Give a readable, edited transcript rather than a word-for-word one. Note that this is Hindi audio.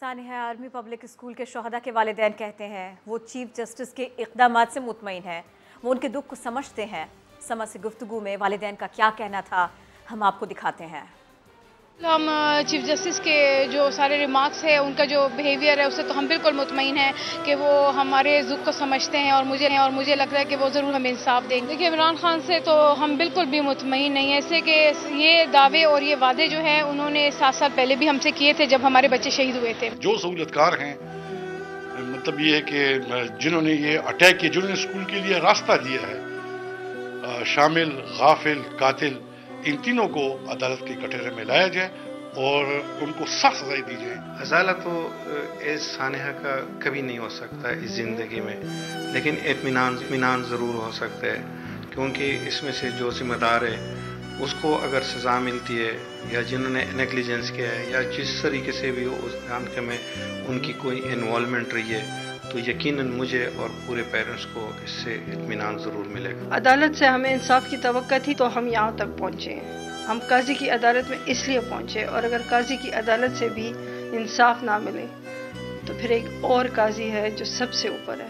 सानेह आर्मी पब्लिक स्कूल के शोहदा के वालिदैन कहते हैं वो चीफ जस्टिस के इकदामात से मुतमईन हैं, वो उनके दुख को समझते हैं। समा से गुफ्तगू में वालिदैन का क्या कहना था हम आपको दिखाते हैं। हम चीफ जस्टिस के जो सारे रिमार्क्स है, उनका जो बिहेवियर है, उससे तो हम बिल्कुल मुतमईन हैं कि वो हमारे दुख को समझते हैं और मुझे लग रहा है कि वो ज़रूर हमें इंसाफ देंगे। देखिए, इमरान खान से तो हम बिल्कुल भी मुतमईन नहीं है, इससे कि ये दावे और ये वादे जो हैं उन्होंने 7 साल पहले भी हमसे किए थे जब हमारे बच्चे शहीद हुए थे। जो सहूलतकार हैं, मतलब ये है कि जिन्होंने ये अटैक किया, जिन्होंने स्कूल के लिए रास्ता दिया है, शामिल, गाफिल, कातिल, इन तीनों को अदालत के कटहरे में लाया जाए और उनको सख्त सजाएं दी जाए। अजाला तो इस सानेहा का कभी नहीं हो सकता इस ज़िंदगी में, लेकिन इत्मीनान ज़रूर हो सकता है, क्योंकि इसमें से जो जिम्मेदार है उसको अगर सज़ा मिलती है या जिन्होंने नेग्लिजेंस किया है या जिस तरीके से भी उस काम में उनकी कोई इन्वॉल्वमेंट रही है, तो यकीनन मुझे और पूरे पेरेंट्स को इससे इत्मीनान ज़रूर मिलेगा। अदालत से हमें इंसाफ की तवक्को थी तो हम यहाँ तक पहुँचे हैं। हम काजी की अदालत में इसलिए पहुँचे, और अगर काजी की अदालत से भी इंसाफ ना मिले तो फिर एक और काजी है जो सबसे ऊपर है,